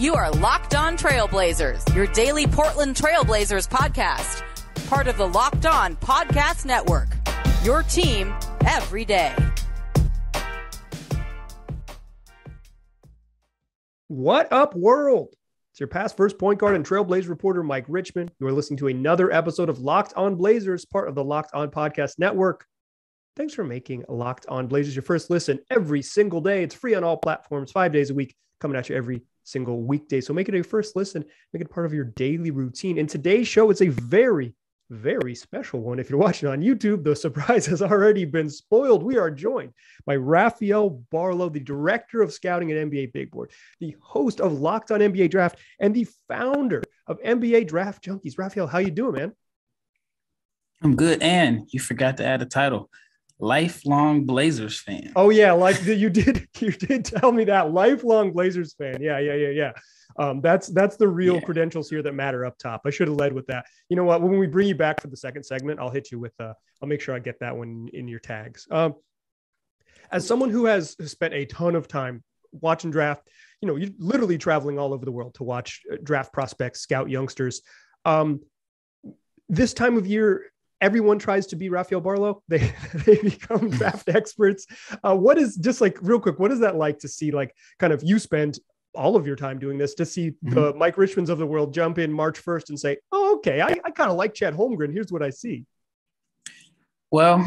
You are Locked On Trailblazers, your daily Portland Trailblazers podcast. Part of the Locked On Podcast Network, your team every day. What up, world? It's your past first point guard and Trailblazer reporter, Mike Richmond. You are listening to another episode of Locked On Blazers, part of the Locked On Podcast Network. Thanks for making Locked On Blazers your first listen every single day. It's free on all platforms, 5 days a week, coming at you every single weekday. So make it your first listen, make it part of your daily routine. And today's show is a very, very special one. If you're watching on YouTube, the surprise has already been spoiled. We are joined by Rafael Barlowe, the director of scouting at NBA Big Board, the host of Locked On NBA Draft, and the founder of NBA Draft Junkies. Rafael, how you doing, man? I'm good. And you forgot to add a title. Lifelong Blazers fan. Oh yeah, like you did tell me that. Lifelong Blazers fan. Yeah. That's the real credentials here that matter up top. I should have led with that. You know what? When we bring you back for the second segment, I'll hit you with I'll make sure I get that one in your tags. As someone who has spent a ton of time watching draft, you know, you're literally traveling all over the world to watch draft prospects, scout youngsters. This time of year, everyone tries to be Rafael Barlowe. They become draft experts. What is, just like real quick, what is that like to see, like, kind of, you spend all of your time doing this, to see the Mike Richmonds of the world jump in March 1st and say, oh, okay, I kind of like Chet Holmgren. Here's what I see. Well,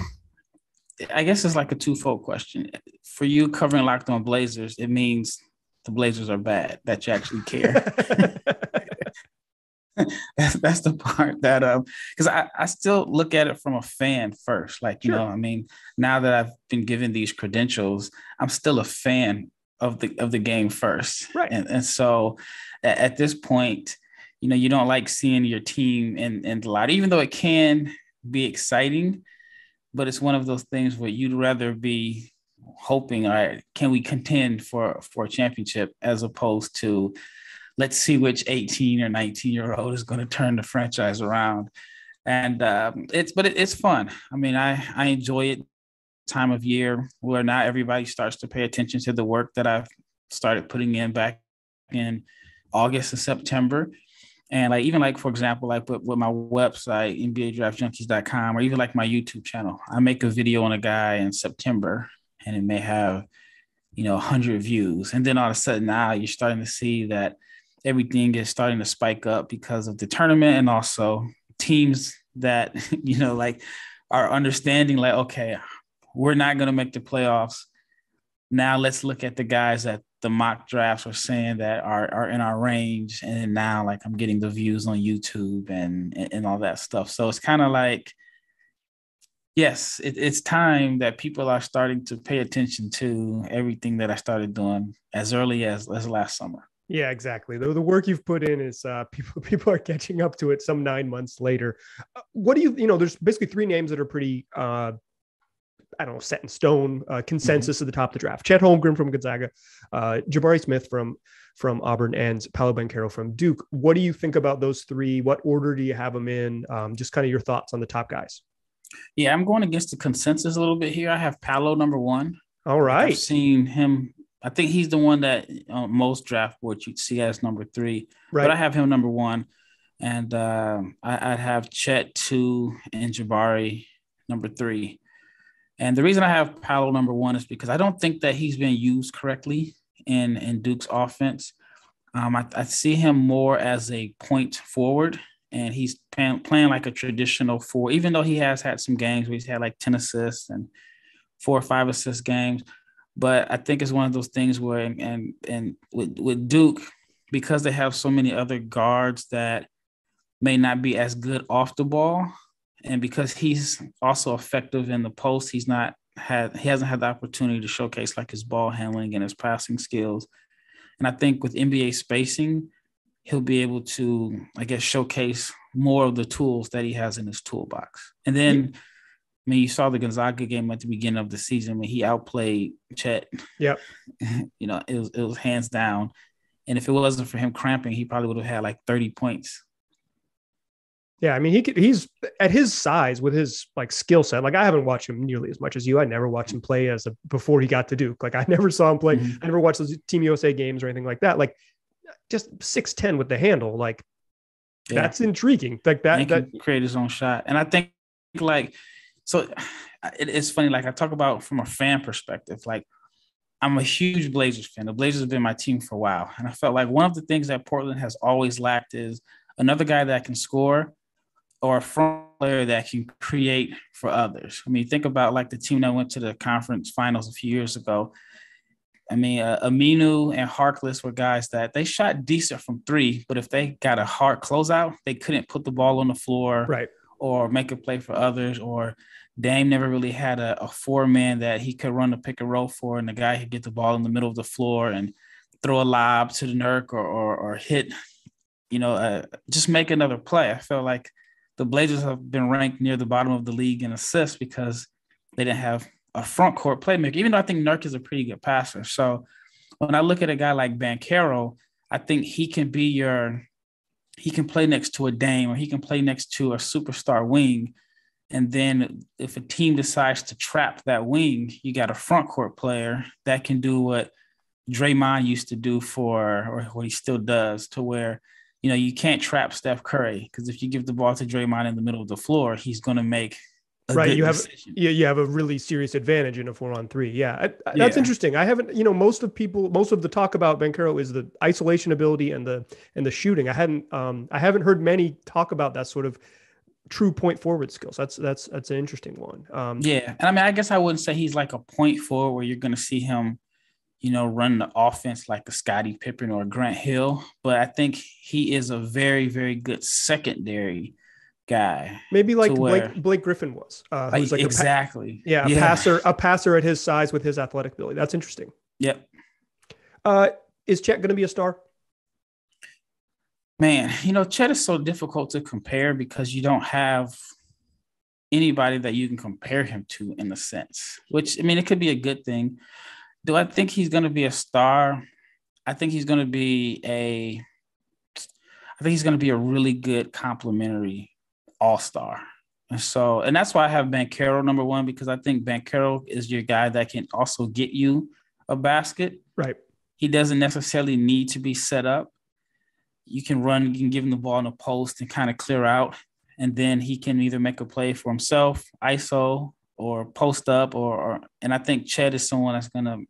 I guess it's like a twofold question. For you covering Locked On Blazers, it means the Blazers are bad, that you actually care. That's the part that because I still look at it from a fan first, like, you know what I mean? Now that I've been given these credentials, I'm still a fan of the game first, right? And so at this point, you know, you don't like seeing your team in the lot, even though it can be exciting, but it's one of those things where you'd rather be hoping, all right, can we contend for a championship, as opposed to let's see which 18 or 19-year-old is going to turn the franchise around. And it's fun. I mean, I enjoy it. Time of year where not everybody starts to pay attention to the work that I've started putting in back in August and September. And like, even like, for example, like with my website, NBADraftJunkies.com, or even like my YouTube channel, I make a video on a guy in September and it may have, you know, 100 views. And then all of a sudden now you're starting to see that everything is starting to spike up because of the tournament, and also teams that, you know, like, are understanding, like, okay, we're not going to make the playoffs. Now let's look at the guys that the mock drafts are saying that are in our range. And now, like, I'm getting the views on YouTube and all that stuff. So it's kind of like, yes, it's time that people are starting to pay attention to everything that I started doing as early as last summer. Yeah, exactly. The work you've put in is people are catching up to it some 9 months later. What do you know, there's basically three names that are pretty, set in stone, consensus at the top of the draft. Chet Holmgren from Gonzaga, Jabari Smith from Auburn, and Paolo Banchero from Duke. What do you think about those three? What order do you have them in? Just kind of your thoughts on the top guys. Yeah, I'm going against the consensus a little bit here. I have Paolo number one. All right. I've seen him. I think he's the one that most draft boards you'd see as number three, right? But I have him number one, and I'd have Chet two and Jabari number three. And the reason I have Paolo number one is because I don't think that he's been used correctly in Duke's offense. I see him more as a point forward, and he's playing like a traditional four, even though he has had some games where he's had like 10 assists and 4 or 5 assist games. But I think it's one of those things where, and with Duke, because they have so many other guards that may not be as good off the ball, and because he's also effective in the post, he hasn't had the opportunity to showcase like his ball handling and his passing skills. And I think with NBA spacing, he'll be able to, I guess, showcase more of the tools that he has in his toolbox. And then, I mean, you saw the Gonzaga game at the beginning of the season when he outplayed Chet. Yep. You know, it was hands down. And if it wasn't for him cramping, he probably would have had like 30 points. Yeah, I mean, he's at his size with his like skill set. Like, I haven't watched him nearly as much as you. I never watched him play before he got to Duke. Like, I never saw him play. I never watched those Team USA games or anything like that. Like, just 6'10" with the handle. Like, yeah, that's intriguing. Like that, that create his own shot. And I think like, so it's funny. Like I talk about from a fan perspective, like I'm a huge Blazers fan. The Blazers have been my team for a while. And I felt like one of the things that Portland has always lacked is another guy that can score or a front player that can create for others. I mean, think about like the team that went to the conference finals a few years ago. I mean, Aminu and Harkless were guys that they shot decent from three, but if they got a hard closeout, they couldn't put the ball on the floor, right, or make a play for others. Or Dame never really had a four-man that he could run the pick and roll for, and the guy could get the ball in the middle of the floor and throw a lob to the Nurk or hit, you know, just make another play. I feel like the Blazers have been ranked near the bottom of the league in assists because they didn't have – a front court playmaker, even though I think Nurk is a pretty good passer. So when I look at a guy like Banchero, I think he can be he can play next to a Dame or he can play next to a superstar wing. And then if a team decides to trap that wing, you got a front court player that can do what Draymond used to do or what he still does, to where, you know, you can't trap Steph Curry, because if you give the ball to Draymond in the middle of the floor, he's going to make right, you have a really serious advantage in a 4-on-3. That's interesting. I haven't, you know, most of the talk about Banchero is the isolation ability and the shooting. I haven't heard many talk about that sort of true point forward skills. That's an interesting one. And I mean, I guess I wouldn't say he's like a point forward where you're going to see him, you know, run the offense like a Scottie Pippen or Grant Hill, but I think he is a very, very good secondary guy, maybe like Blake Griffin was, who's like exactly a passer at his size with his athletic ability. That's interesting. Yep. Is Chet going to be a star? Man, you know, Chet is so difficult to compare because you don't have anybody that you can compare him to in a sense. Which, I mean, it could be a good thing. Do I think he's going to be a star? I think he's going to be a really good complimentary all-star. And that's why I have Banchero number one, because I think Banchero is your guy that can also get you a basket. Right. He doesn't necessarily need to be set up. You can run, you can give him the ball in a post and kind of clear out. And then he can either make a play for himself, ISO, or post up, and I think Chet is someone that's going to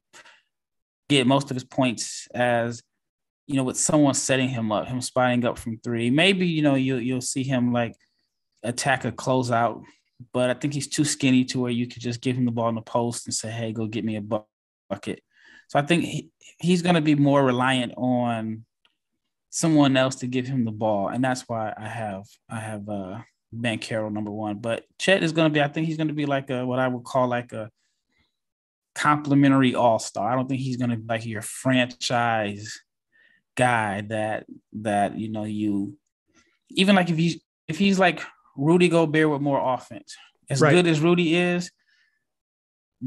get most of his points as, you know, with someone setting him up, him spotting up from three. Maybe, you know, you'll see him like attack a closeout, but I think he's too skinny to where you could just give him the ball in the post and say, hey, go get me a bucket. So I think he's going to be more reliant on someone else to give him the ball, and that's why I have Banchero number one. But Chet is going to be, I think he's going to be like what I would call like a complimentary all-star. I don't think he's going to be like your franchise guy that you know, you even like if he's like Rudy Gobert with more offense. As right, good as Rudy is,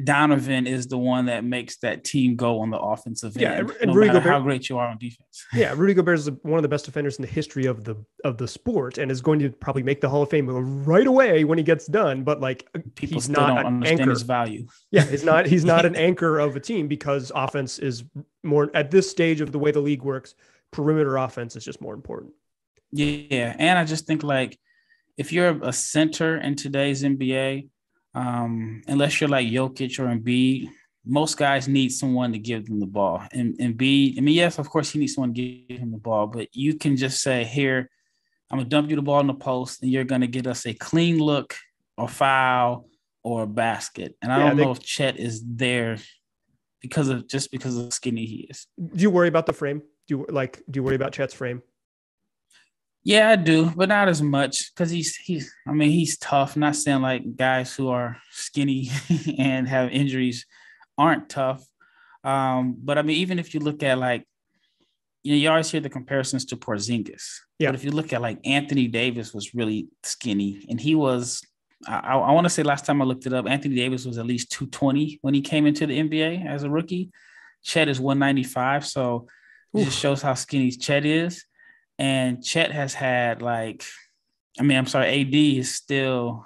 Donovan is the one that makes that team go on the offensive end, and no matter how great you are on defense. Yeah, Rudy Gobert is one of the best defenders in the history of the sport, and is going to probably make the Hall of Fame right away when he gets done. But like, people he's still not don't understand anchor. His value. Yeah, he's not an anchor of a team, because offense is more at this stage of the way the league works. Perimeter offense is just more important. Yeah, and I just think like if you're a center in today's NBA. Unless you're like Jokic or Embiid, most guys need someone to give them the ball. And Embiid, I mean, yes, of course, he needs someone to give him the ball, but you can just say, here, I'm going to dump you the ball in the post, and you're going to get us a clean look or foul or a basket. And I don't know if Chet is there because of how skinny he is. Do you worry about the frame? Do you worry about Chet's frame? Yeah, I do, but not as much, because he's tough. I'm not saying like guys who are skinny and have injuries aren't tough. But I mean, even if you look at like, you know, you always hear the comparisons to Porzingis. Yeah. But if you look at like Anthony Davis was really skinny, and he was, I want to say last time I looked it up, Anthony Davis was at least 220 when he came into the NBA as a rookie. Chet is 195. So it just shows how skinny Chet is. And Chet has had AD is still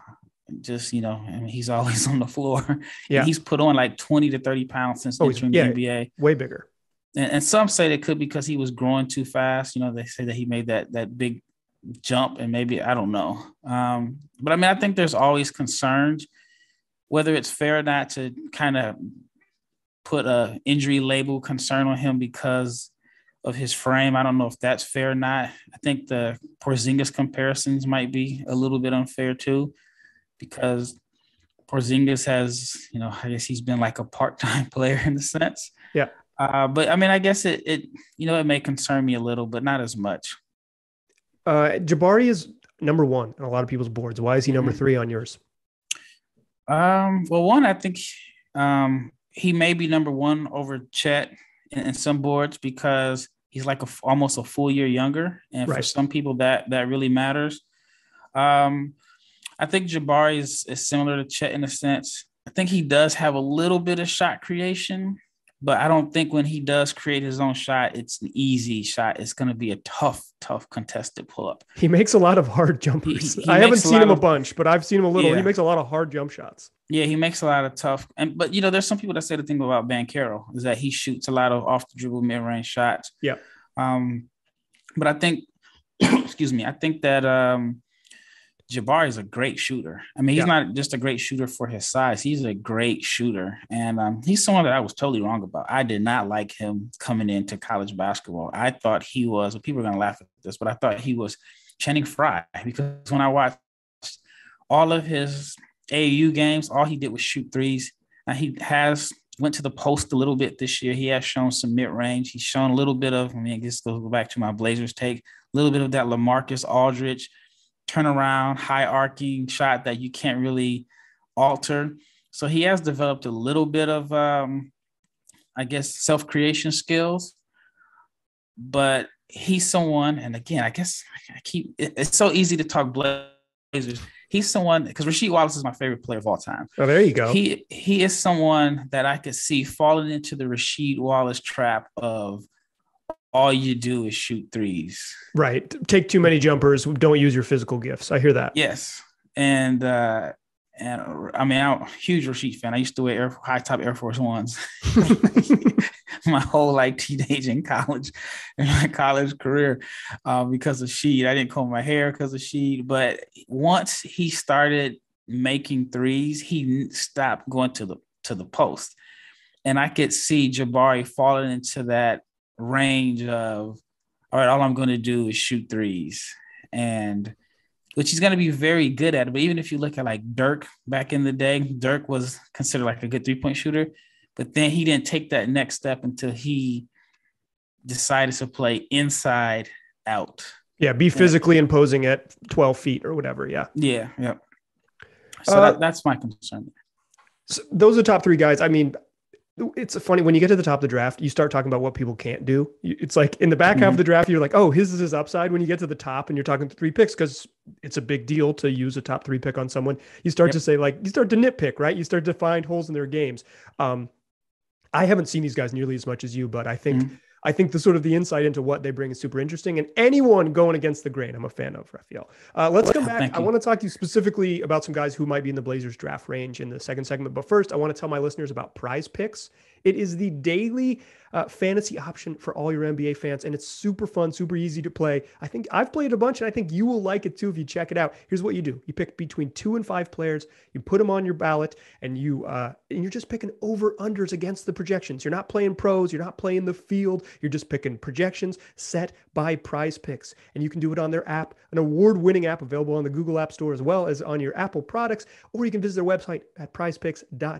just, you know, I mean, he's always on the floor. Yeah. And he's put on like 20 to 30 pounds since entering the NBA. Way bigger. And some say that could be because he was growing too fast. You know, they say that he made that big jump, and maybe, I don't know. But I mean, I think there's always concerns, whether it's fair or not to kind of put a injury label concern on him because of his frame. I don't know if that's fair or not. I think the Porzingis comparisons might be a little bit unfair too, because Porzingis has, you know, I guess he's been like a part-time player in a sense. Yeah. But I mean, I guess it may concern me a little, but not as much. Jabari is number one on a lot of people's boards. Why is he number three on yours? Well, one, I think he may be number one over Chet in some boards because he's like almost a full year younger. And for some people that really matters. I think Jabari is similar to Chet in a sense. I think he does have a little bit of shot creation, but I don't think when he does create his own shot, it's an easy shot. It's going to be a tough contested pull-up. He makes a lot of hard jumpers. I haven't seen him a bunch, but I've seen him a little. Yeah. He makes a lot of hard jump shots. Yeah, he makes a lot of tough. But, you know, there's some people that say the thing about Banchero is that he shoots a lot of off-the-dribble mid-range shots. Yeah. But I think – excuse me. I think that Jabari is a great shooter. I mean, he's not just a great shooter for his size. He's a great shooter. And he's someone that I was totally wrong about. I did not like him coming into college basketball. I thought he was, people are going to laugh at this, but I thought he was Channing Frye, because when I watched all of his AAU games, all he did was shoot threes. Now he has went to the post a little bit this year. He has shown some mid-range. He's shown a little bit of, I mean, I guess go back to my Blazers take, a little bit of that LaMarcus Aldridge turnaround, high arcing shot that you can't really alter. So he has developed a little bit of, I guess, self-creation skills. But he's someone, and again, I guess it's so easy to talk Blazers. He's someone, because Rasheed Wallace is my favorite player of all time. Oh, there you go. He is someone that I could see falling into the Rasheed Wallace trap of, all you do is shoot threes. Right. Take too many jumpers. Don't use your physical gifts. I hear that. Yes. And I mean, I'm a huge Rasheed fan. I used to wear high top Air Force Ones my whole like teenage and college and my college career because of Sheed. I didn't comb my hair because of Sheed. But once he started making threes, he stopped going to the post. And I could see Jabari falling into that range of, all right, all I'm going to do is shoot threes, and which he's going to be very good at. But even if you look at like Dirk back in the day, Dirk was considered like a good 3-point shooter, but then he didn't take that next step until he decided to play inside out. Yeah. Be physically imposing at 12 feet or whatever. Yeah. Yeah. Yeah. So that's my concern. So those are the top three guys. I mean, it's funny when you get to the top of the draft, you start talking about what people can't do. It's like in the back half of the draft, you're like, oh, his is his upside. When you get to the top and you're talking 3 picks, because it's a big deal to use a top 3 pick on someone, you start to say, like, you start to nitpick, right? You start to find holes in their games. I haven't seen these guys nearly as much as you, but I think, I think the sort of the insight into what they bring is super interesting, and anyone going against the grain, I'm a fan of, Rafael. Let's come back. I want to talk to you specifically about some guys who might be in the Blazers draft range in the second segment. But first, I want to tell my listeners about Prize Picks. It is the daily fantasy option for all your NBA fans, and it's super fun, super easy to play. I think I've played a bunch, and I think you will like it too if you check it out. Here's what you do. You pick between 2 and 5 players, you put them on your ballot, and you're just picking over-unders against the projections. You're not playing pros, you're not playing the field, you're just picking projections set by Prize Picks. And you can do it on their app, an award-winning app available on the Google App Store as well as on your Apple products, or you can visit their website at prizepicks.com.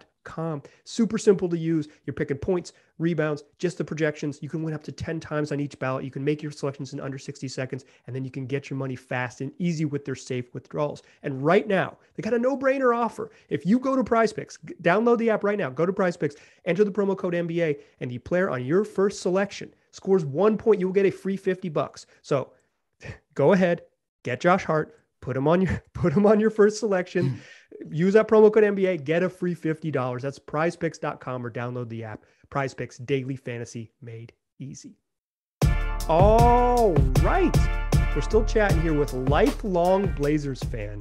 Super simple to use. You're picking points, rebounds, just the projections. You can win up to 10 times on each ballot. You can make your selections in under 60 seconds, and then you can get your money fast and easy with their safe withdrawals. And right now, they got a no-brainer offer. If you go to PrizePicks, download the app right now, go to PrizePicks, enter the promo code NBA, and the player on your first selection scores 1 point, you will get a free $50. So go ahead, get Josh Hart, put them on your first selection. Use that promo code NBA, get a free $50. That's prizepicks.com or download the app. PrizePicks, daily fantasy made easy. All right. We're still chatting here with lifelong Blazers fan,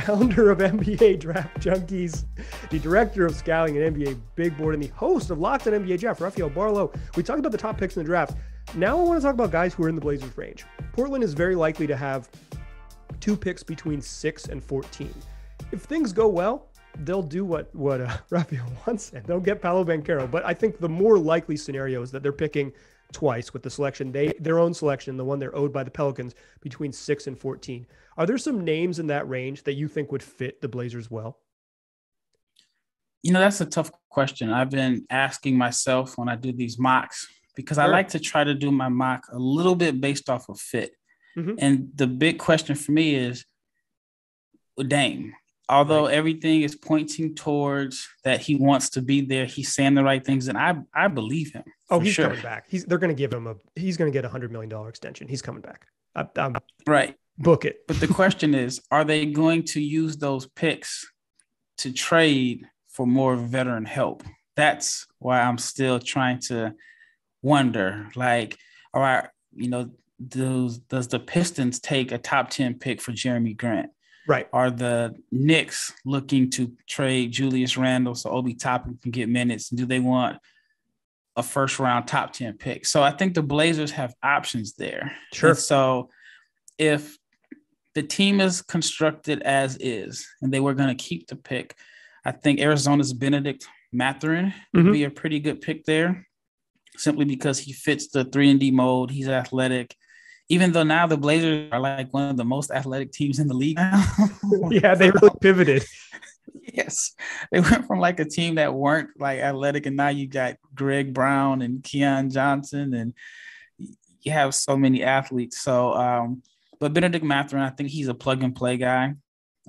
founder of NBA Draft Junkies, the director of scouting at NBA Big Board, and the host of Locked on NBA Draft, Rafael Barlowe. We talked about the top picks in the draft. Now I want to talk about guys who are in the Blazers' range. Portland is very likely to have two picks between 6 and 14. If things go well, they'll do what Rafael wants, and they'll get Paolo Banchero. But I think the more likely scenario is that they're picking twice with the selection, their own selection, the one they're owed by the Pelicans, between 6 and 14. Are there some names in that range that you think would fit the Blazers well? You know, that's a tough question. I've been asking myself when I do these mocks, because I like to try to do my mock a little bit based off of fit. Mm-hmm. And the big question for me is, Dame. Although everything is pointing towards that he wants to be there, he's saying the right things, and I believe him. Oh, he's sure. Coming back. They're going to give him he's going to get $100 million extension. He's coming back. Right. Book it. But the question is, are they going to use those picks to trade for more veteran help? That's why I'm still trying to wonder, like, all right, you know, does the Pistons take a top 10 pick for Jeremy Grant? Right. Are the Knicks looking to trade Julius Randle so Obi Toppin can get minutes? And do they want a first round top 10 pick? So I think the Blazers have options there. Sure. And so if the team is constructed as is and they were going to keep the pick, I think Arizona's Bénédict Mathurin would be a pretty good pick there, simply because he fits the 3-and-D mold. He's athletic. Even though now the Blazers are like one of the most athletic teams in the league now. Yeah, they really pivoted. Yes. They went from like a team that weren't like athletic, and now you got Greg Brown and Keon Johnson, and you have so many athletes. So, but Bénédict Mathurin, I think he's a plug and play guy.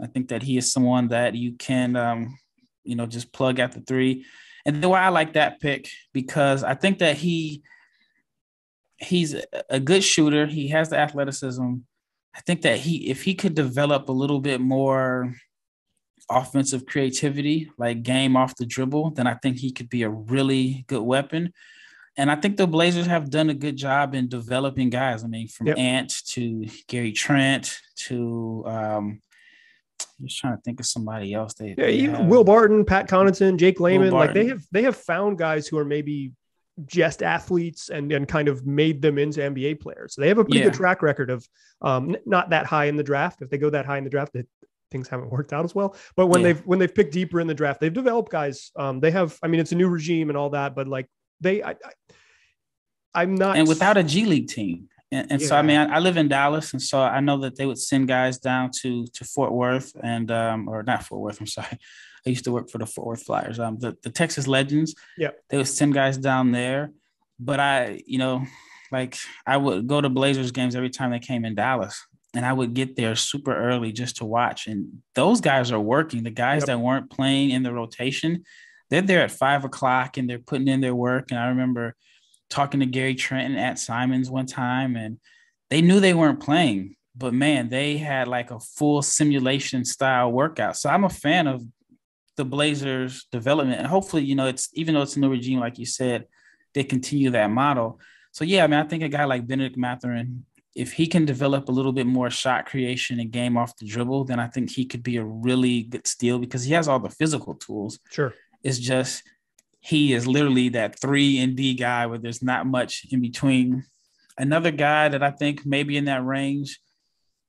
I think that he is someone that you can, you know, just plug at the three. And then why I like that pick, because I think that he's a good shooter. He has the athleticism. I think that if he could develop a little bit more offensive creativity, like game off the dribble, then I think he could be a really good weapon. And I think the Blazers have done a good job in developing guys. I mean, from Ant to Gary Trent to I'm just trying to think of somebody else. Even Will Barton, Pat Connaughton, Jake Layman, like they have found guys who are maybe just athletes and kind of made them into NBA players. So they have a pretty good track record of not that high in the draft. If they go that high in the draft, things haven't worked out as well. But when they've picked deeper in the draft, they've developed guys. They have, I mean, it's a new regime and all that, but like I'm not. And without a G League team. And so, I mean, I live in Dallas, and so I know that they would send guys down to Fort Worth and or not Fort Worth. I'm sorry. I used to work for the Fort Worth Flyers, the Texas Legends. Yeah, they would send guys down there. But I would go to Blazers games every time they came in Dallas, and I would get there super early just to watch. And those guys are working. The guys that weren't playing in the rotation, they're there at 5 o'clock and they're putting in their work. And I remember talking to Gary Trent at Simons one time, and they knew they weren't playing, but man, they had like a full simulation style workout. So I'm a fan of the Blazers development, and hopefully, you know, it's, even though it's a new regime, like you said, they continue that model. So yeah, I mean, I think a guy like Bénédict Mathurin, if he can develop a little bit more shot creation and game off the dribble, then I think he could be a really good steal, because he has all the physical tools. Sure. It's just, he is literally that 3-and-D guy where there's not much in between. Another guy that I think maybe in that range,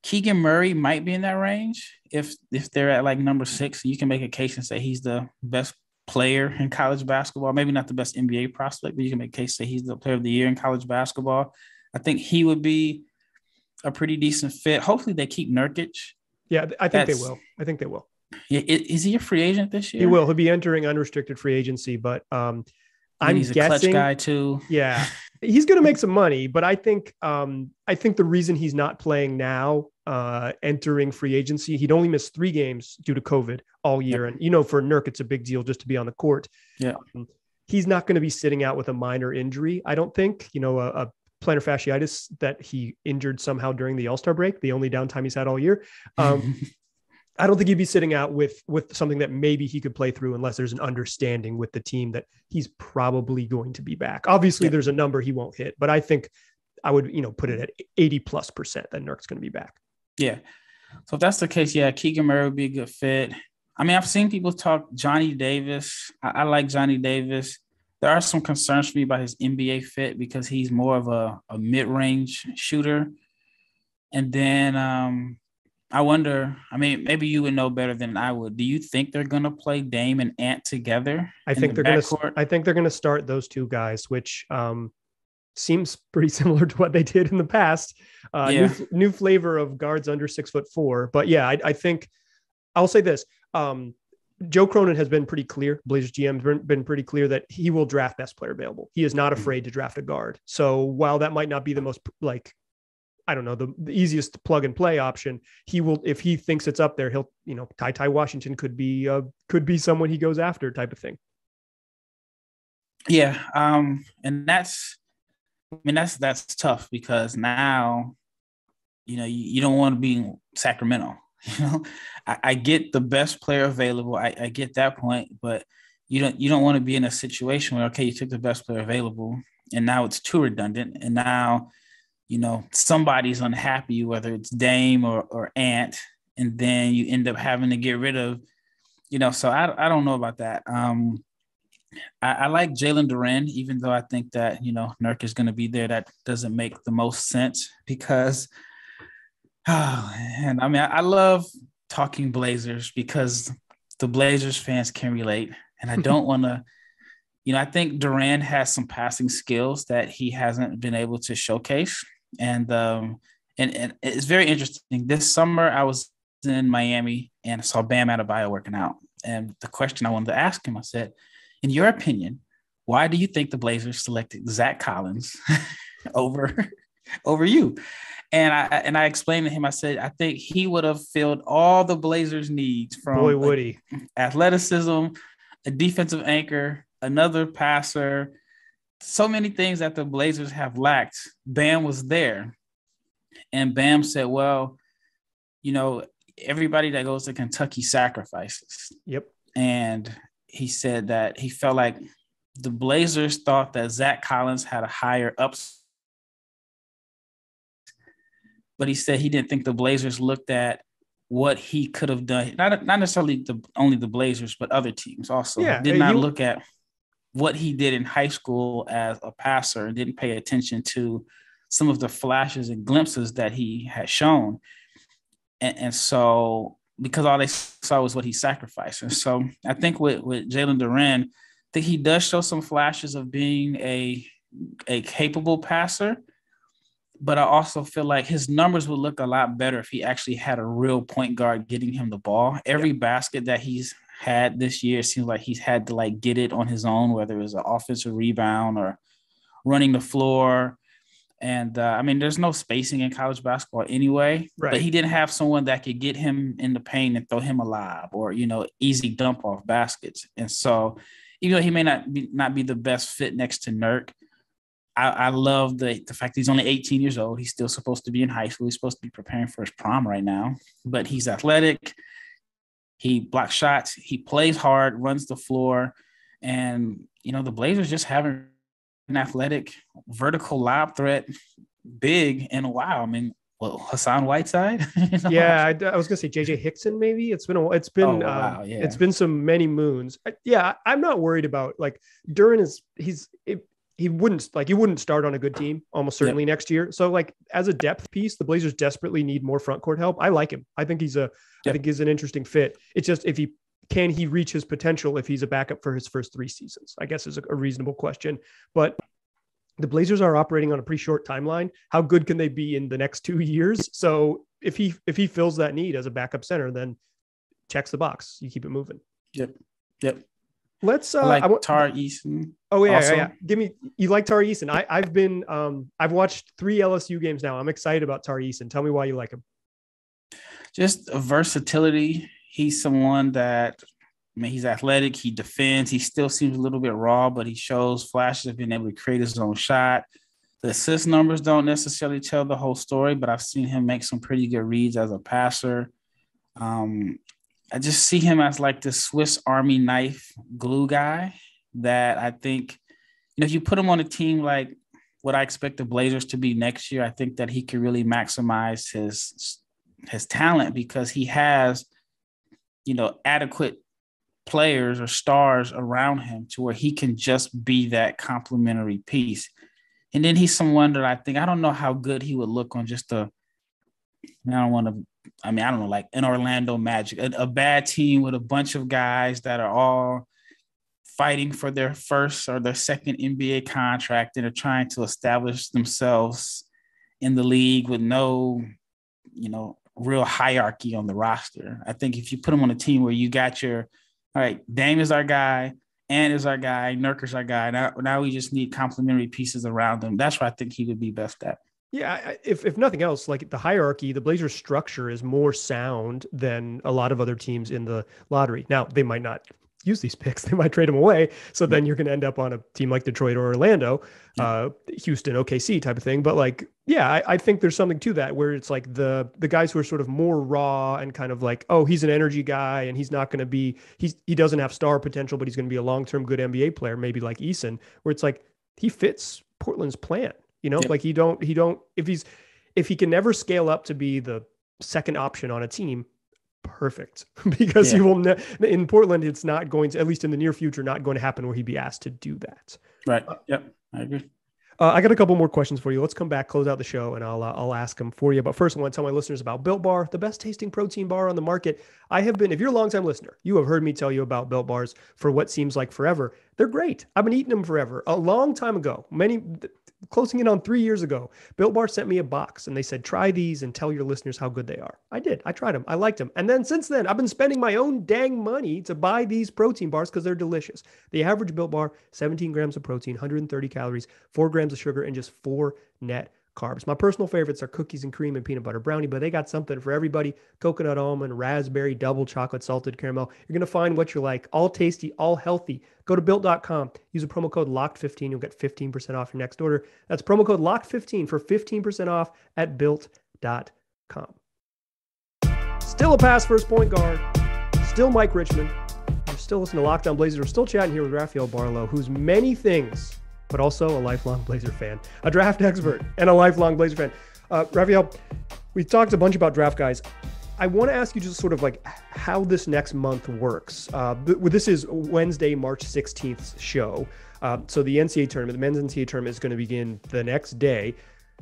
Keegan Murray might be in that range. If they're at like number 6, you can make a case and say he's the best player in college basketball. Maybe not the best NBA prospect, but you can make a case say he's the player of the year in college basketball. I think he would be a pretty decent fit. Hopefully they keep Nurkic. Yeah, I think they will. Yeah, is he a free agent this year? He will. He'll be entering unrestricted free agency, but he's guessing a clutch guy too. Yeah, he's going to make some money, but I think the reason he's not playing now, entering free agency, he'd only missed 3 games due to COVID all year, and you know, for Nurk, it's a big deal just to be on the court. Yeah, he's not going to be sitting out with a minor injury. I don't think, you know, a plantar fasciitis that he injured somehow during the All-Star break, the only downtime he's had all year. I don't think he'd be sitting out with something that maybe he could play through, unless there's an understanding with the team that he's probably going to be back. Obviously, there's a number he won't hit, but I think I would, you know, put it at 80%+ that Nurk's going to be back. Yeah. So if that's the case, yeah, Keegan Murray would be a good fit. I mean, I've seen people talk Johnny Davis. I like Johnny Davis. There are some concerns for me about his NBA fit because he's more of a mid-range shooter. And then I wonder, I mean, maybe you would know better than I would. Do you think they're going to play Dame and Ant together? I think they're going to start those two guys, which seems pretty similar to what they did in the past. Yeah. New flavor of guards under 6'4". But yeah, I think I'll say this. Joe Cronin has been pretty clear. Blazers GM has been pretty clear that he will draft best player available. He is not afraid to draft a guard. So while that might not be the most, like, I don't know, the easiest plug and play option, he will, if he thinks it's up there, he'll, you know, Ty Washington could be someone he goes after, type of thing. Yeah. And that's tough because now, you know, you don't want to be in Sacramento. You know, I get the best player available. I get that point, but you don't want to be in a situation where, okay, you took the best player available and now it's too redundant. And now, you know, somebody's unhappy, whether it's Dame or Ant, and then you end up having to get rid of, you know, so I don't know about that. I like Jalen Duren, even though I think that, you know, Nurkic is going to be there. That doesn't make the most sense because, oh, man, I mean, I love talking Blazers because the Blazers fans can relate. And I don't want to, you know, I think Duren has some passing skills that he hasn't been able to showcase. And it's very interesting. This summer I was in Miami and I saw Bam Adebayo working out. And the question I wanted to ask him, I said, in your opinion, why do you think the Blazers selected Zach Collins over you? And I explained to him, I said, I think he would have filled all the Blazers' needs from athleticism, a defensive anchor, another passer, so many things that the Blazers have lacked. Bam was there. And Bam said, well, you know, everybody that goes to Kentucky sacrifices. Yep. And he said that he felt like the Blazers thought that Zach Collins had a higher upside. But he said he didn't think the Blazers looked at what he could have done. Not necessarily only the Blazers, but other teams also. Yeah, did not look at what he did in high school as a passer and didn't pay attention to some of the flashes and glimpses that he had shown. And so because all they saw was what he sacrificed. And so I think with Jalen Duren, I think he does show some flashes of being a capable passer. But I also feel like his numbers would look a lot better if he actually had a real point guard getting him the ball. Every basket that he's had this year seems like he's had to, like, get it on his own, whether it was an offensive rebound or running the floor. And, I mean, there's no spacing in college basketball anyway. Right. But he didn't have someone that could get him in the paint and throw him a lob or, you know, easy dump-off baskets. And so even though he may not be the best fit next to Nurk, I love the fact that he's only 18 years old. He's still supposed to be in high school. He's supposed to be preparing for his prom right now. But he's athletic. He blocks shots. He plays hard, runs the floor. And, you know, the Blazers just haven't an athletic vertical lob threat big in a while. I mean, well, Hassan Whiteside. You know? Yeah, I was going to say J.J. Hickson maybe. It's been some many moons. I'm not worried about, like, Duren is – he wouldn't start on a good team almost certainly next year. So, like, as a depth piece, the Blazers desperately need more front court help. I like him. I think he's an interesting fit. It's just, if he reach his potential if he's a backup for his first three seasons, I guess is a reasonable question. But the Blazers are operating on a pretty short timeline. How good can they be in the next 2 years? So if he fills that need as a backup center, then checks the box. You keep it moving. Yep. Let's I like Tari Eason. Oh yeah. You like Tari Eason. I've been I've watched 3 LSU games now. I'm excited about Tari Eason. Tell me why you like him. Just versatility. He's someone that, I mean, he's athletic, he defends, he still seems a little bit raw, but he shows flashes of being able to create his own shot. The assist numbers don't necessarily tell the whole story, but I've seen him make some pretty good reads as a passer. I just see him as, like, this Swiss Army knife glue guy that I think, you know, if you put him on a team like what I expect the Blazers to be next year, I think that he could really maximize his his talent because he has, you know, adequate players or stars around him to where he can just be that complementary piece. And then he's someone that I think, I don't know how good he would look on just a, like an Orlando Magic, a bad team with a bunch of guys that are all fighting for their first or their second NBA contract and are trying to establish themselves in the league with no, you know, real hierarchy on the roster. I think if you put them on a team where you got your, all right, Dame is our guy, Ant is our guy, Nurkic is our guy. Now we just need complementary pieces around them. That's what I think he would be best at. Yeah, if nothing else, like the hierarchy, the Blazers structure is more sound than a lot of other teams in the lottery. Now, they might not use these picks. They might trade them away. So then you're going to end up on a team like Detroit or Orlando, Houston, OKC type of thing. But like, yeah, I think there's something to that where it's like the guys who are sort of more raw and kind of like, oh, he's an energy guy and he's not going to be, he doesn't have star potential, but he's going to be a long-term good NBA player, maybe like Eason, where it's like, he fits Portland's plan. You know, like he don't, if he can never scale up to be the second option on a team, perfect. Because he will, in Portland, it's not going to, at least in the near future, not going to happen where he'd be asked to do that. Right. I agree. I got a couple more questions for you. Let's come back, close out the show, and I'll ask them for you. But first, I want to tell my listeners about Built Bar, the best tasting protein bar on the market. I have been, if you're a longtime listener, you have heard me tell you about Built Bars for what seems like forever. They're great. I've been eating them forever. A long time ago, closing in on 3 years ago, Built Bar sent me a box and they said, try these and tell your listeners how good they are. I did. I tried them. I liked them. And then since then, I've been spending my own dang money to buy these protein bars because they're delicious. The average Built Bar, 17 grams of protein, 130 calories, 4 grams of sugar, and just 4 net carbs. My personal favorites are cookies and cream and peanut butter brownie, but they got something for everybody. Coconut almond, raspberry, double chocolate, salted caramel. You're going to find what you like, all tasty, all healthy. Go to built.com, use a promo code LOCKED15. You'll get 15% off your next order. That's promo code LOCKED15 for 15% off at built.com. Still a pass first point guard, still Mike Richmond. You're still listening to Locked On Blazers. We're still chatting here with Rafael Barlowe, who's many things, but also a lifelong Blazer fan, a draft expert, and a lifelong Blazer fan. Rafael, we talked a bunch about draft guys. I want to ask you just sort of like how this next month works. This is Wednesday, March 16th show. So the NCAA tournament, the men's NCAA tournament is going to begin the next day.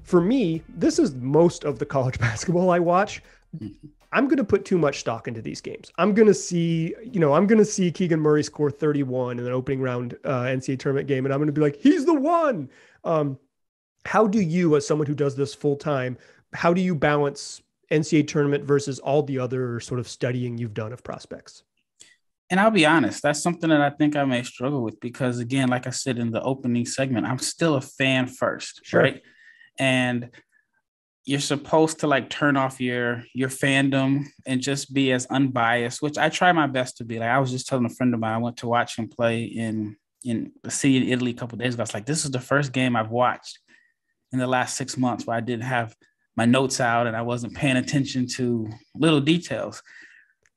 For me, this is most of the college basketball I watch. I'm going to put too much stock into these games. I'm going to see Keegan Murray score 31 in an opening round NCAA tournament game. And I'm going to be like, he's the one. How do you, as someone who does this full time, how do you balance NCAA tournament versus all the other sort of studying you've done of prospects? And I'll be honest, that's something that I think I may struggle with because again, like I said, in the opening segment, I'm still a fan first. Sure. Right. And you're supposed to like turn off your fandom and just be as unbiased, which I try my best to be. Like I was just telling a friend of mine, I went to watch him play in a city in Italy a couple of days ago. I was like, this is the first game I've watched in the last 6 months where I didn't have my notes out and I wasn't paying attention to little details.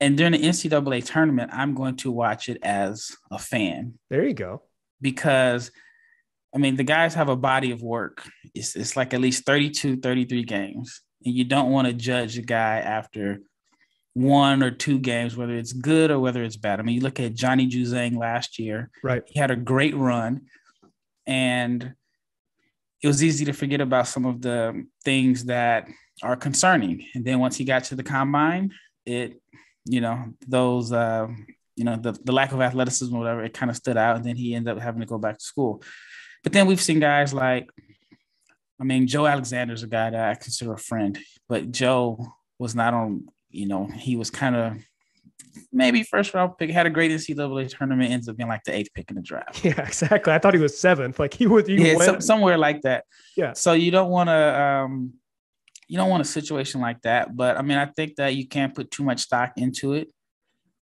And during the NCAA tournament, I'm going to watch it as a fan. There you go. Because I mean, the guys have a body of work. It's like at least 32, 33 games. And you don't want to judge a guy after one or two games, whether it's good or whether it's bad. I mean, you look at Johnny Juzang last year. Right. He had a great run. And it was easy to forget about some of the things that are concerning. And then once he got to the combine, the lack of athleticism or whatever, it kind of stood out. And then he ended up having to go back to school. But then we've seen guys like, I mean, Joe Alexander's a guy that I consider a friend, but Joe was not on, you know, he was kind of maybe first round pick, had a great NCAA tournament, ends up being like the 8th pick in the draft. Yeah, exactly. I thought he was 7th. Like somewhere like that. Yeah. So you don't want a situation like that. But I mean, I think that you can't put too much stock into it.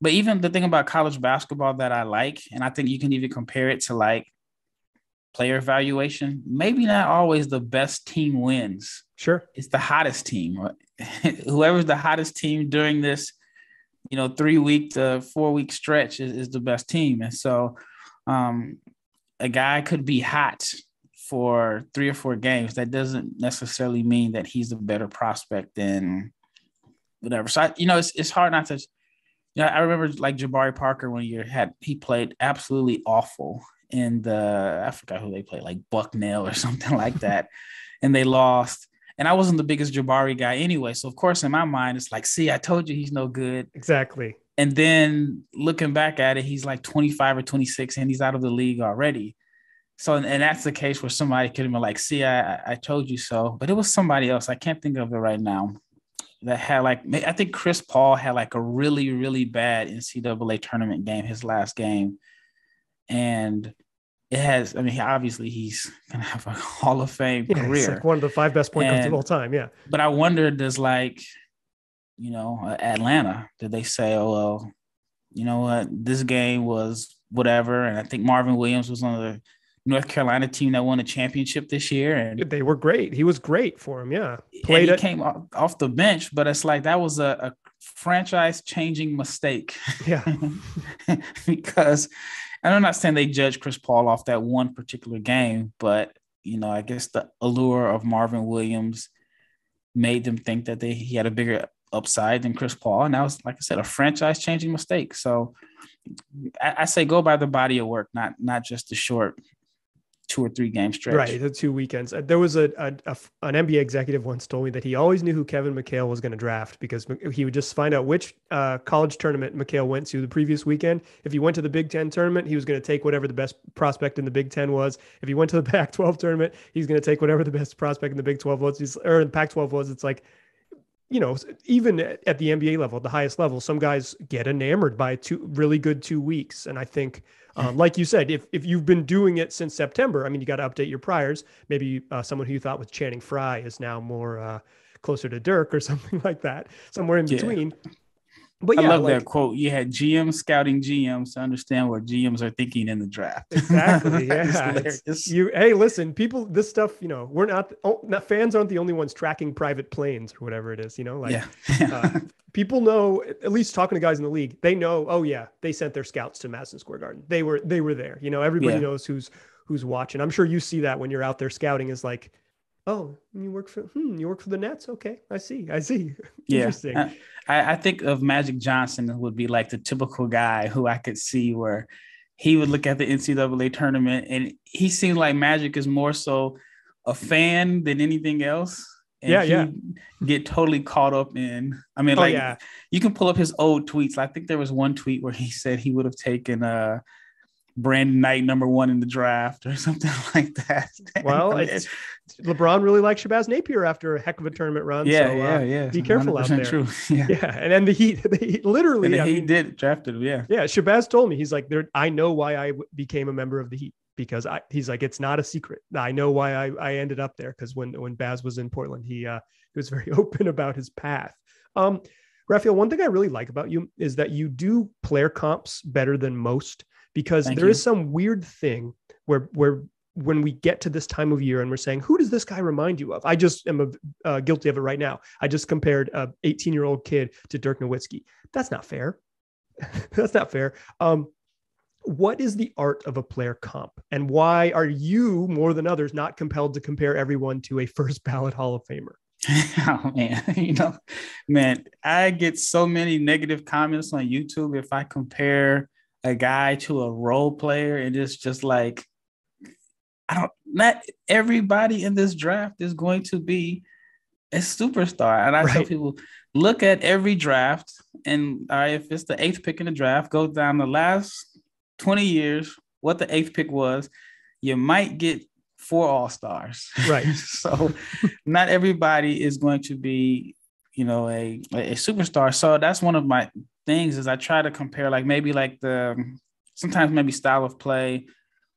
But even the thing about college basketball that I like, and I think you can even compare it to like player evaluation, maybe not always the best team wins. Sure. It's the hottest team. Whoever's the hottest team during this, 3 week to 4 week stretch is the best team. And so a guy could be hot for 3 or 4 games. That doesn't necessarily mean that he's a better prospect than whatever. So, it's hard not to – I remember like Jabari Parker one year he played absolutely awful in the – I forgot who they played, like Bucknell or something like that, and they lost. And I wasn't the biggest Jabari guy anyway. So, of course, in my mind, it's like, see, I told you he's no good. Exactly. And then looking back at it, he's like 25 or 26, and he's out of the league already. So, and that's the case where somebody could have been like, see, I told you so. But it was somebody else. I can't think of it right now. That had like, I think Chris Paul had like a really, really bad NCAA tournament game, his last game. And it has, obviously he's going to have a Hall of Fame career. It's like one of the 5 best point guards of all time. Yeah. But I wonder, does like, Atlanta, did they say, oh, well, what, this game was whatever. And I think Marvin Williams was on the North Carolina team that won a championship this year. And they were great. He was great for him. Yeah. He came off the bench, but it's like, that was a franchise changing mistake. Yeah. Because I'm not saying they judge Chris Paul off that one particular game, but I guess the allure of Marvin Williams made them think that he had a bigger upside than Chris Paul. And that was, like I said, a franchise changing mistake. So I say, go by the body of work, not just the short 2 or 3 game stretch. Right, the 2 weekends. There was an NBA executive once told me that he always knew who Kevin McHale was going to draft because he would just find out which college tournament McHale went to the previous weekend. If he went to the Big Ten tournament, he was going to take whatever the best prospect in the Big Ten was. If he went to the Pac-12 tournament, he's going to take whatever the best prospect in the Big 12 was, or in the Pac-12 was. It's like, even at the NBA level, the highest level, some guys get enamored by 2 really good 2 weeks. And I think, like you said, if you've been doing it since September, you got to update your priors. Maybe someone who you thought was Channing Frye is now more closer to Dirk or something like that, somewhere in between. But I love that quote. You had GMs scouting GMs to understand what GMs are thinking in the draft. Exactly. Yeah. Hey, listen, people, this stuff, we're not fans aren't the only ones tracking private planes or whatever it is, people know, at least talking to guys in the league, they know, oh yeah, they sent their scouts to Madison Square Garden. They were there, everybody knows who's watching. I'm sure you see that when you're out there scouting is like, oh, you work for the Nets? Okay, I see. Yeah. Interesting. I think of Magic Johnson would be like the typical guy who I could see where he would look at the NCAA tournament, and he seemed like Magic is more so a fan than anything else. And get totally caught up in. You can pull up his old tweets. I think there was one tweet where he said he would have taken Brandon Knight #1 in the draft or something like that. Well, LeBron really likes Shabazz Napier after a heck of a tournament run. Yeah. Be careful out there. True. Yeah. And then the Heat, literally. He did draft him. Yeah. Yeah. Shabazz told me, he's like, I know why I became a member of the Heat because he's like, it's not a secret. I know why I ended up there. Cause when Baz was in Portland, he was very open about his path. Rafael, one thing I really like about you is that you do player comps better than most. Because there is some weird thing where when we get to this time of year and we're saying, who does this guy remind you of? I just am guilty of it right now. I just compared a 18-year-old kid to Dirk Nowitzki. That's not fair. That's not fair. What is the art of a player comp? And why are you, more than others, not compelled to compare everyone to a first ballot Hall of Famer? Oh man, I get so many negative comments on YouTube if I compare a guy to a role player, and it's just like, not everybody in this draft is going to be a superstar. And I tell people, look at every draft, and if it's the 8th pick in the draft, go down the last 20 years, what the 8th pick was, you might get 4 all-stars. Right. So not everybody is going to be, a superstar. So that's one of my things is I try to compare sometimes style of play,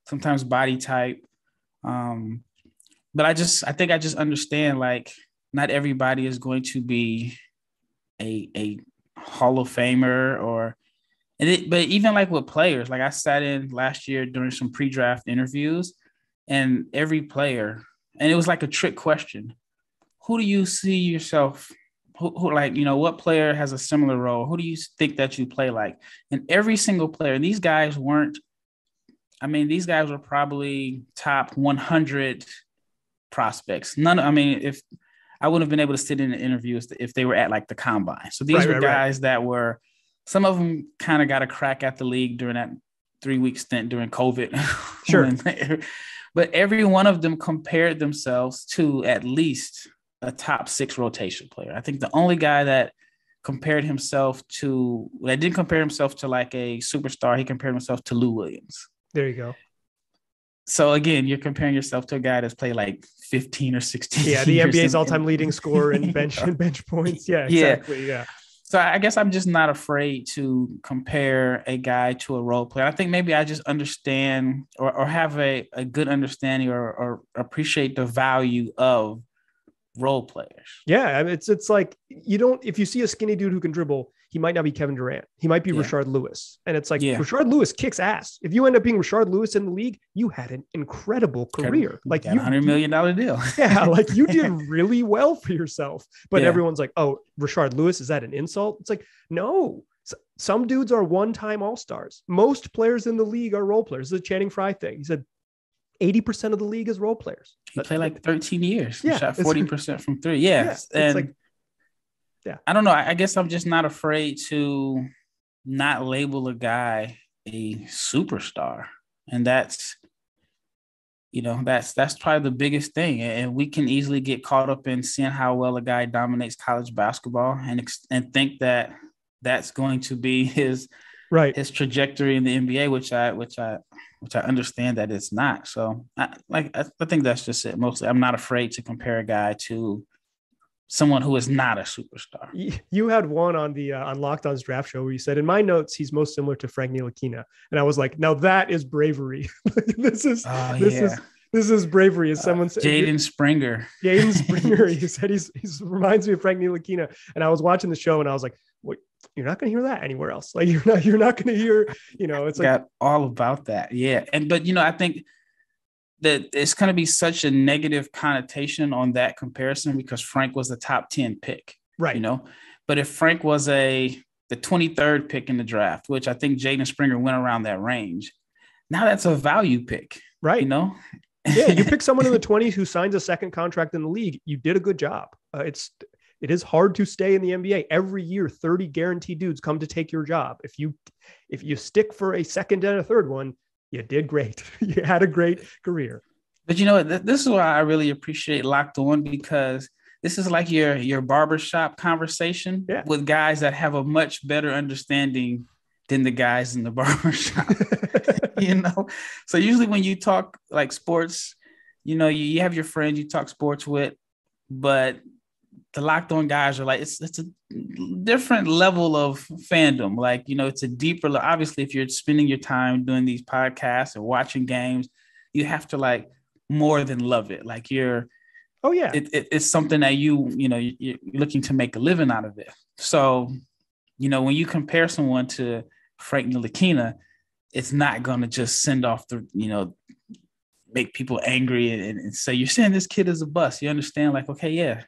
sometimes body type. But I think I just understand not everybody is going to be a Hall of Famer but even with players, I sat in last year during some pre-draft interviews and every player, and it was like a trick question. Who do you see yourself? Who what player has a similar role? Who do you think that you play like? And every single player, and these guys weren't, these guys were probably top 100 prospects. None, I mean, if I wouldn't have been able to sit in an interview if they were at like the combine. So these were guys that were, some of them kind of got a crack at the league during that 3-week stint during COVID. Sure. But every one of them compared themselves to at least a top 6 rotation player. I think the only guy that didn't compare himself to like a superstar, he compared himself to Lou Williams. There you go. So again, you're comparing yourself to a guy that's played like 15 or 16. Yeah, the NBA's all-time leading scorer in bench points. Yeah, exactly. Yeah. So I guess I'm just not afraid to compare a guy to a role player. I think maybe I just understand or have a good understanding or appreciate the value of role players. Yeah, it's like if you see a skinny dude who can dribble, he might not be Kevin Durant. He might be Rashard Lewis. And it's like Rashard Lewis kicks ass. If you end up being Rashard Lewis in the league, you had an incredible career. Like you $100 million deal. Yeah, like you did really well for yourself. But everyone's like, "Oh, Rashard Lewis, is that an insult?" It's like, "No. Some dudes are one-time all-stars. Most players in the league are role players." The Channing Frye thing. He said 80% of the league is role players. He played like 13 years. Yeah, shot 40% from three. Yes. Yeah, I don't know. I guess I'm just not afraid to not label a guy a superstar. And that's probably the biggest thing. And we can easily get caught up in seeing how well a guy dominates college basketball and think that that's going to be his trajectory in the NBA, which I understand that it's not. So I think that's just it. Mostly, I'm not afraid to compare a guy to someone who is not a superstar. You had one on the on Locked On's draft show where you said, "In my notes, he's most similar to Frank Ntilikina," and I was like, "Now that is bravery. This is bravery." As someone said, Jaden Springer. He said he reminds me of Frank Ntilikina, and I was watching the show and I was like, "Wait, you're not going to hear that anywhere else. Like you're not going to hear. It's like all about that." Yeah, but I think that it's going to be such a negative connotation on that comparison because Frank was a top 10 pick, right? But if Frank was the 23rd pick in the draft, which I think Jaden Springer went around that range, now that's a value pick, right? Yeah, you pick someone in the 20s who signs a second contract in the league. You did a good job. It is hard to stay in the NBA. Every year, 30 guaranteed dudes come to take your job. If you stick for a second and a third one, you did great. You had a great career. But this is why I really appreciate Locked On, because this is like your barbershop conversation with guys that have a much better understanding than the guys in the barbershop. So usually when you talk like sports, you have your friends you talk sports with, but the Locked On guys are like, it's a different level of fandom. Like, it's a deeper, obviously if you're spending your time doing these podcasts and watching games, you have to like more than love it. Like it's something that you're looking to make a living out of it. So, when you compare someone to Frank Ntilikina, it's not going to just send off make people angry and say, "You're saying this kid is a bust." You understand? Like, okay, yeah.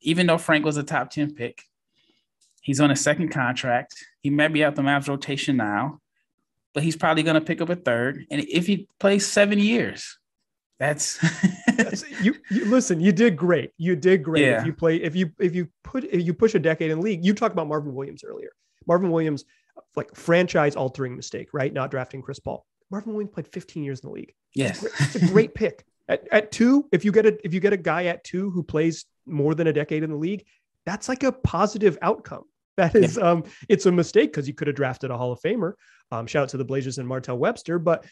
Even though Frank was a top 10 pick, he's on a second contract. He might be out the Mavs rotation now, but he's probably going to pick up a third. And if he plays 7 years, that's you listen, you did great. You did great. Yeah. If you push a decade in the league, you talked about Marvin Williams earlier, like franchise altering mistake, right? Not drafting Chris Paul. Marvin Williams played 15 years in the league. Yes. It's a great pick. At two, if you get a guy at two who plays more than a decade in the league, that's like a positive outcome. That is, it's a mistake because you could have drafted a Hall of Famer. Shout out to the Blazers and Martell Webster, but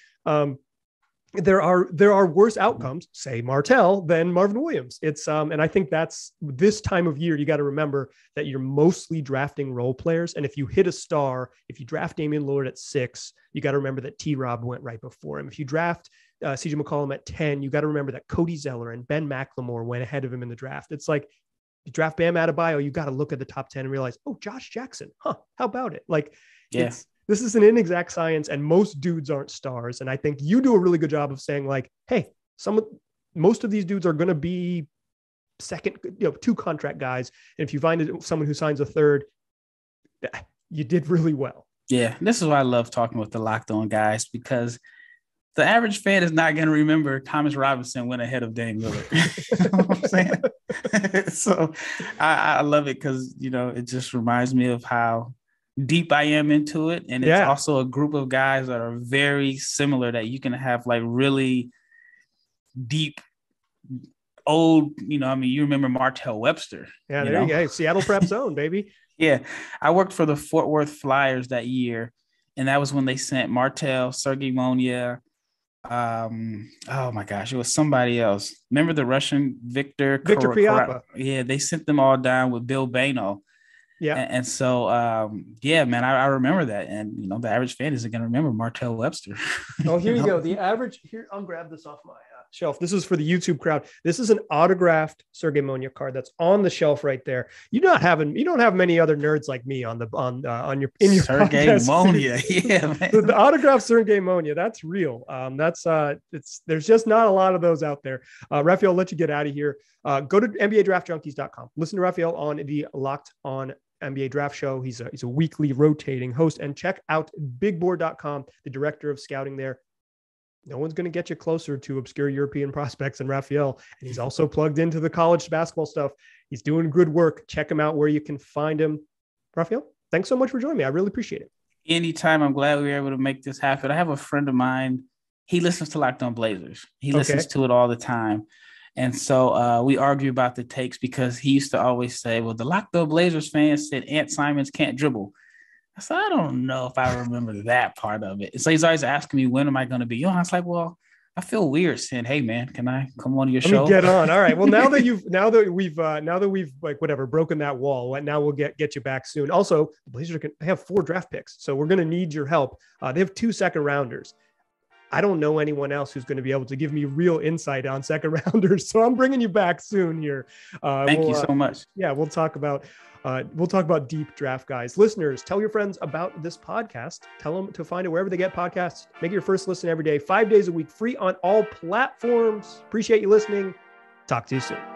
there are worse outcomes, say Martell, than Marvin Williams. It's and I think that's this time of year you got to remember that you're mostly drafting role players, and if you hit a star, if you draft Damian Lillard at 6, you got to remember that T-Rob went right before him. If you draft CJ McCollum at 10, you got to remember that Cody Zeller and Ben McLemore went ahead of him in the draft. It's like you draft Bam Adebayo, you got to look at the top 10 and realize, oh, Josh Jackson, how about it? Like, this is an inexact science and most dudes aren't stars. And I think you do a really good job of saying like, hey, most of these dudes are going to be second, 2 contract guys. And if you find someone who signs a third, you did really well. Yeah. This is why I love talking with the Locked On guys, because the average fan is not going to remember Thomas Robinson went ahead of Dame Lillard. You know what I'm saying? So I love it because, you know, it just reminds me of how deep I am into it. And it's also a group of guys that are very similar that you can have like really deep old, you know, I mean, you remember Martell Webster. Yeah, there you go. Seattle Prep Zone, baby. Yeah. I worked for the Fort Worth Flyers that year. And that was when they sent Martell, Sergey Monia. Oh my gosh, it was somebody else. Remember the Russian Victor Priapa? Yeah, they sent them all down with Bill Bano. Yeah. And so, yeah, man, I remember that. And, you know, the average fan isn't going to remember Martell Webster. Oh, here you go. The average here. I'll grab this off my shelf. This is for the YouTube crowd. This is an autographed Sergey Monia card that's on the shelf right there. You don't have many other nerds like me on your Sergey Monia. Yeah, man. The autographed Sergey Monia, that's real. There's just not a lot of those out there. Rafael, I'll let you get out of here. Go to NBADraftJunkies.com. Listen to Rafael on the Locked On NBA Draft Show. He's a weekly rotating host, and check out BigBoard.com, the director of scouting there. No one's going to get you closer to obscure European prospects than Rafael. And he's also plugged into the college basketball stuff. He's doing good work. Check him out where you can find him. Rafael, thanks so much for joining me. I really appreciate it. Anytime. I'm glad we were able to make this happen. I have a friend of mine. He listens to Locked On Blazers. He listens to it all the time. And so we argue about the takes because he used to always say, well, the Locked On Blazers fans said Ant Simons can't dribble. So I don't know if I remember that part of it. So he's always asking me, when am I going to be on? I was like, well, I feel weird saying, hey man, can I come on to your show? Get on. All right. Well, now that we've like whatever, broken that wall, now we'll get you back soon. Also, the Blazers have 4 draft picks. So we're going to need your help. They have 2 second rounders. I don't know anyone else who's going to be able to give me real insight on second rounders. So I'm bringing you back soon here. Thank you so much. Yeah. We'll talk about deep draft guys. Listeners, tell your friends about this podcast. Tell them to find it wherever they get podcasts. Make it your first listen every day, 5 days a week, free on all platforms. Appreciate you listening. Talk to you soon.